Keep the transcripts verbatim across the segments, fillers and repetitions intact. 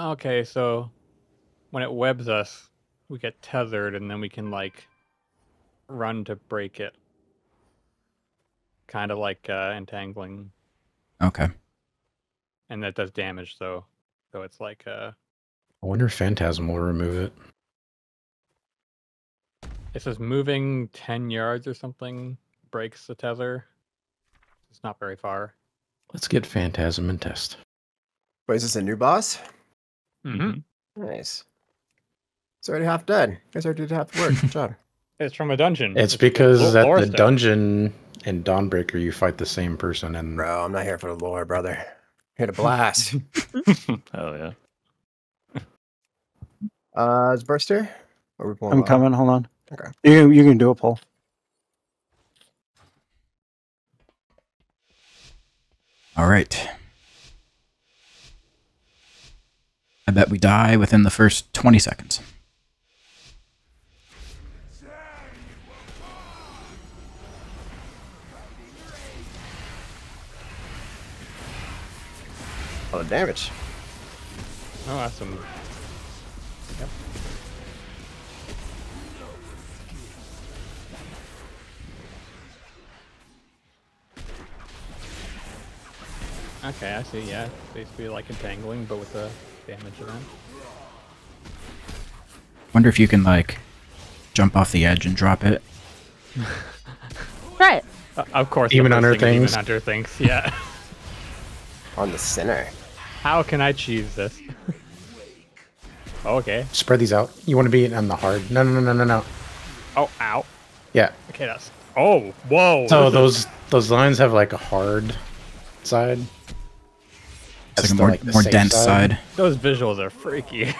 Okay, so when it webs us, we get tethered, and then we can, like, run to break it. Kind of like uh, entangling. Okay. And that does damage, though. So it's like a... I wonder if Phantasm will remove it. It says moving ten yards or something breaks the tether. It's not very far. Let's get Phantasm and test. Wait, is this a new boss? Mm-hmm. Nice. It's already half dead. It's already half work. Good job. It's from a dungeon. It's, it's because at the dungeon in Dawnbreaker, you fight the same person. And bro, I'm not here for the lore, brother. I'm here to blast. Hell yeah. Uh, is Burster? Or we I'm coming. Out? Hold on. Okay. You you can do a poll. All right. I bet we die within the first twenty seconds. All the damage. Oh, awesome. Yep. Okay, I see, yeah. It's basically like entangling, but with the damage around. Wonder if you can, like, jump off the edge and drop it. Right. Uh, of course. Even under things. Even under things, yeah. On the center. How can I choose this? Oh, okay. Spread these out. You want to be on the hard. No, no, no, no, no, no. Oh, ow. Yeah. Okay, that's... Oh, whoa. So those, those lines have, like, a hard side. It's like a more, like more dense side. side. Those visuals are freaky.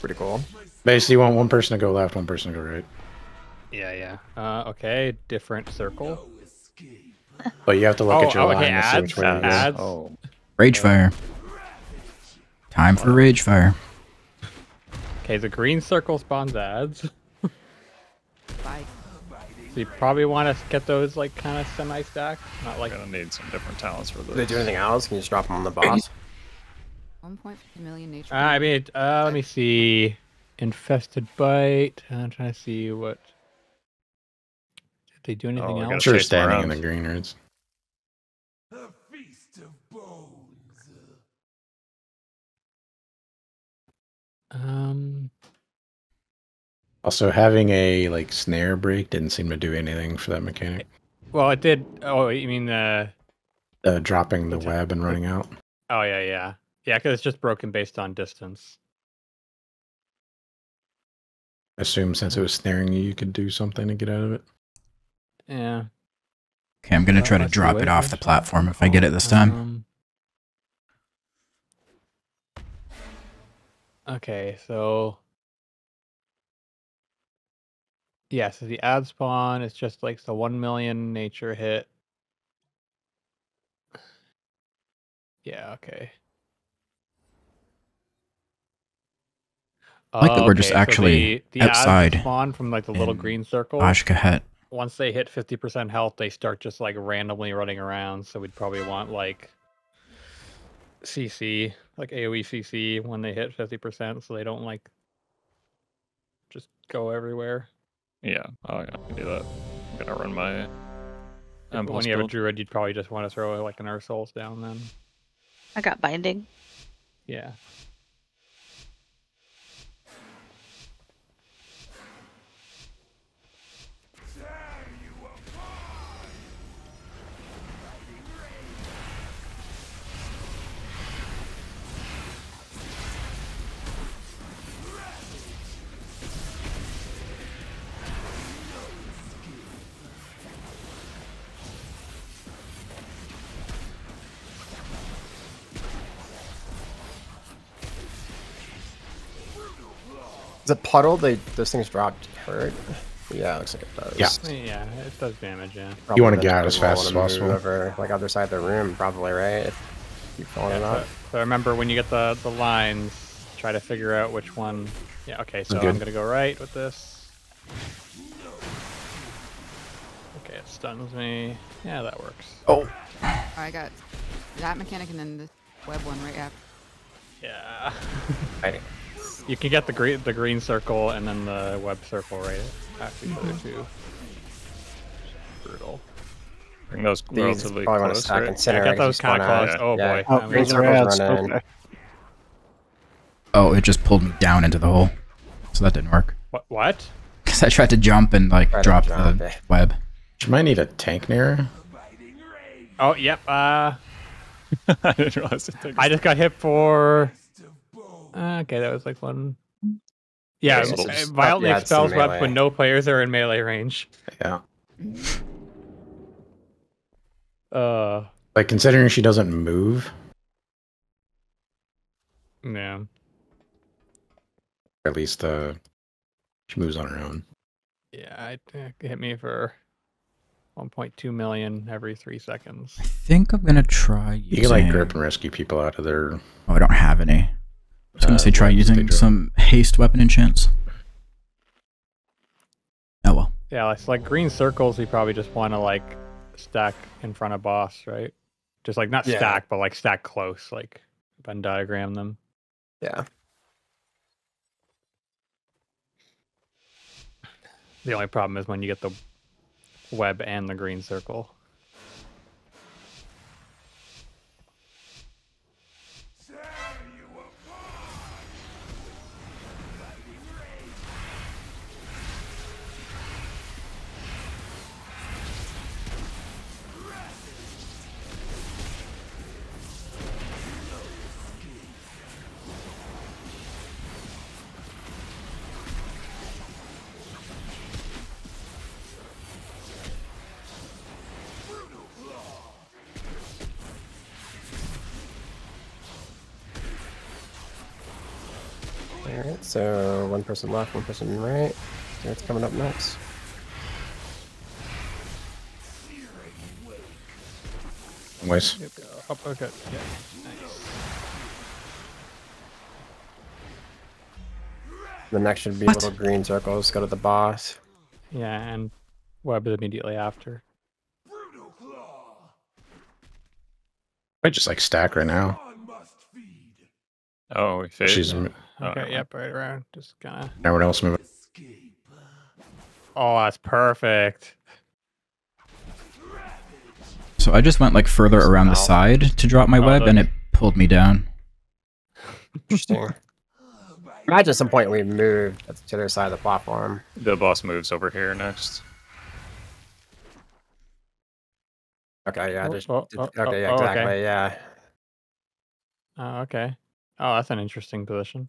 Pretty cool. Basically, you want one person to go left, one person to go right. Yeah, yeah. Uh, okay, different circle. But you have to look oh, at your oh, line okay, to see which way it is. Oh. Rage fire. Time for rage fire. Okay, the green circle spawns ads. Bye. So you probably want to get those, like, kind of semi-stacked. Not like... Gonna need some different talents for those. Do they do anything else? Can you just drop them on the boss? one point five million nature. Uh, I mean, uh, let me see. Infested Bite. I'm trying to see what... Did they do anything oh, else? Sure, standing around. In the green roots. A feast of bones. Um... Also, having a, like, snare break didn't seem to do anything for that mechanic. Well, it did. Oh, you mean the... Uh, dropping the web and running out. Oh, yeah, yeah. Yeah, because it's just broken based on distance. I assume since it was snaring you, you could do something to get out of it. Yeah. Okay, I'm going to try to drop it off the platform if I get it this time. Um, okay, so... Yeah, so the ad spawn is just like the one million nature hit. Yeah, okay. I like that we're okay, just actually so the, the outside. The ad spawn from like the little green circle. Ashkahet. Once they hit fifty percent health, they start just like randomly running around. So we'd probably want like C C, like AoE C C when they hit fifty percent so they don't like just go everywhere. Yeah, oh, I can do that. I'm gonna run my. Um, when you have a druid, you'd probably just want to throw like an Earth Souls down then. I got binding. Yeah. The puddle, they those things dropped hurt. Yeah, it looks like it does. Yeah, yeah, it does damage. Yeah. Probably you want to get out as fast as possible. Over, like other side of the room, probably right. If you keep falling yeah, off. So, so remember, when you get the the lines, try to figure out which one. Yeah. Okay. So okay. I'm gonna go right with this. Okay, it stuns me. Yeah, that works. Oh. I got that mechanic and then the web one right after. Yeah. Right. You can get the green, the green circle and then the web circle right after each other too. Brutal. Bring those These relatively close. Right? Yeah, get those kind of close. Oh yeah. boy. Oh, green circle's running. Okay. Oh, it just pulled me down into the hole, so that didn't work. What? What? Because I tried to jump and like drop jump. the web. You might need a tank near. Oh yep. Uh, I didn't realize it took I just got hit for. Uh, okay, that was like one. Yeah, yeah violently yeah, expels web when no players are in melee range. Yeah. Uh. Like considering she doesn't move. Yeah. At least uh, she moves on her own. Yeah, it hit me for one point two million every three seconds. I think I'm gonna try using... You can like grip and rescue people out of their... Oh, I don't have any. I was gonna uh, say try using some haste weapon enchants. Oh well. Yeah, it's like green circles you probably just want to like stack in front of boss, right? Just like not yeah. stack, but like stack close, like Venn diagram them. Yeah. The only problem is when you get the web and the green circle. Alright, so one person left, one person right. So it's coming up next. Nice. Yep, go. Oh, okay. Yeah. Nice. The next should be what? little green circles. Go to the boss. Yeah, and web immediately after. I just like stack right now. Oh, we saved. She's. Yeah. Okay, oh, yep, right around. Just kind of. No one else moving. Oh, that's perfect. So I just went like further around the side to drop my oh, web, and it pulled me down. Interesting. Imagine at some point we moved to the other side of the platform. The boss moves over here next. Okay, yeah, just, oh, oh, okay, oh, yeah, exactly, okay. yeah. Oh, okay. Oh, that's an interesting position.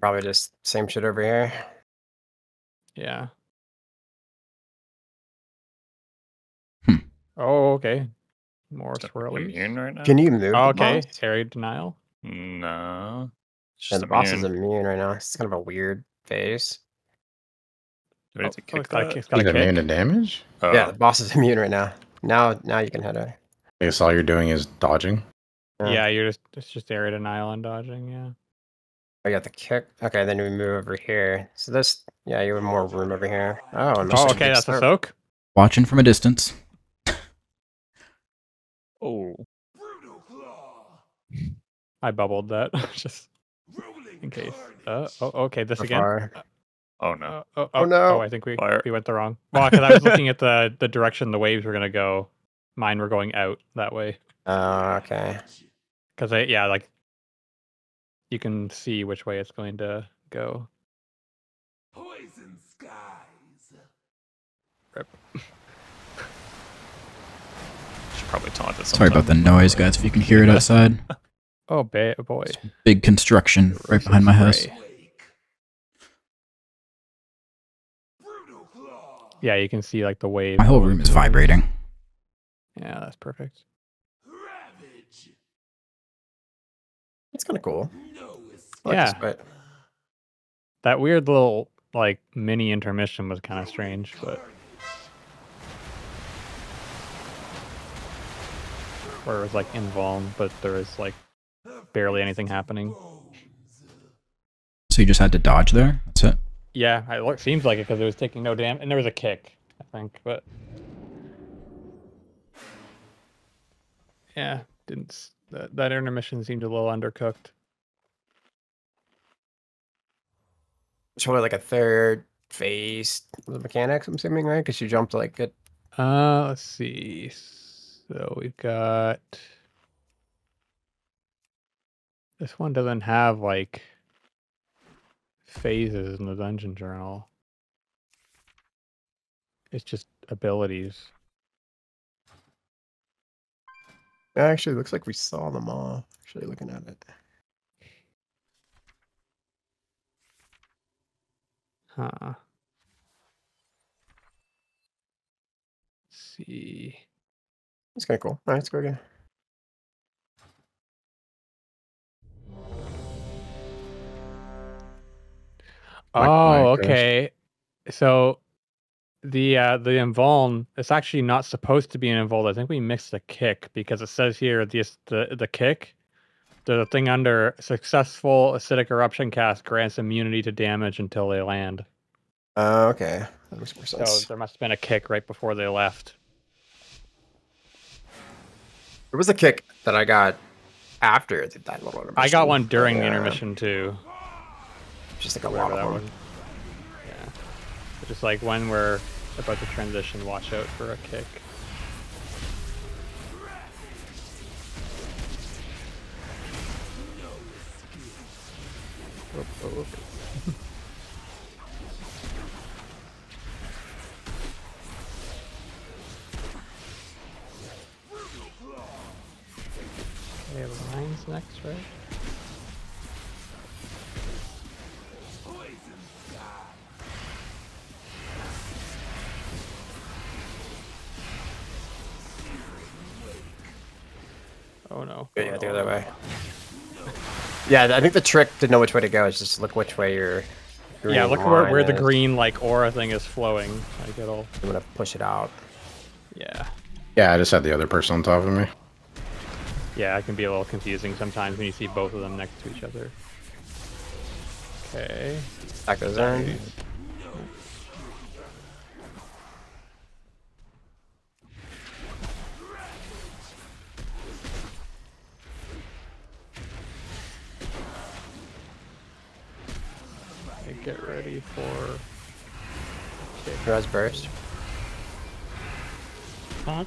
Probably just same shit over here. Yeah. Hm. Oh, okay. More swirly. Immune right now? Can you move? Oh, okay. Area denial. No. And the boss is immune right now. It's kind of a weird phase. Do we have to kick that? He's immune to damage? Oh. Yeah, the boss is immune right now. Now, now you can head out. I guess all you're doing is dodging. Yeah. yeah, you're just it's just area denial and dodging, yeah. I got the kick. Okay, then we move over here. So this, yeah, you have more room over here. Oh, and oh okay, that's a soak. Watching from a distance. Oh, I bubbled that just in case. Uh, oh, okay, this again. Uh, oh no! Oh, oh, oh no! Oh, I think we fire. we went the wrong. Well, because I was looking at the the direction the waves were gonna go. Mine were going out that way. Oh, uh, okay. Because, yeah, like, you can see which way it's going to go. Poison skies. Rip. Should probably taunt us. Sorry about the noise, guys, if you can hear it outside. Oh, ba boy. It's big construction There's right behind my house. Yeah, you can see, like, the wave. My whole room is vibrating. Yeah, that's perfect. It's kind of cool. Like yeah. This, but... That weird little, like, mini intermission was kind of strange, but... Where it was, like, involved, but there was, like, barely anything happening. So you just had to dodge there? That's it? Yeah, it seems like it, because it was taking no damage. And there was a kick, I think, but... Yeah, didn't... That, that intermission seemed a little undercooked. It's probably like a third phase of the mechanics, I'm assuming, right? Because you jumped like it. Uh, let's see. So we've got... This one doesn't have like phases in the dungeon journal. It's just abilities. Actually, it looks like we saw them all. Actually, looking at it. Huh. Let's see. That's kind of cool. All right, let's go again. Oh, okay. So the uh, the invuln, it's actually not supposed to be an invuln. I think we mixed the kick because it says here this the the kick. There's a thing under successful acidic eruption cast grants immunity to damage until they land. Oh, uh, okay. That makes more sense. So there must have been a kick right before they left. There was a kick that I got after the little intermission. I got one during yeah. the intermission too. Just like a lot of them. Yeah. Just like when we're about to transition, watch out for a kick. Oop, oop. Okay, mine's next, right? Oh no. Yeah, oh, the other no. way. Yeah, I think the trick to know which way to go is just look which way your green Yeah, look where, where the green like aura thing is flowing. Like it'll I'm gonna push it out. Yeah. Yeah, I just had the other person on top of me. Yeah, it can be a little confusing sometimes when you see both of them next to each other. Okay. That goes in. Get ready for... Res burst. Huh?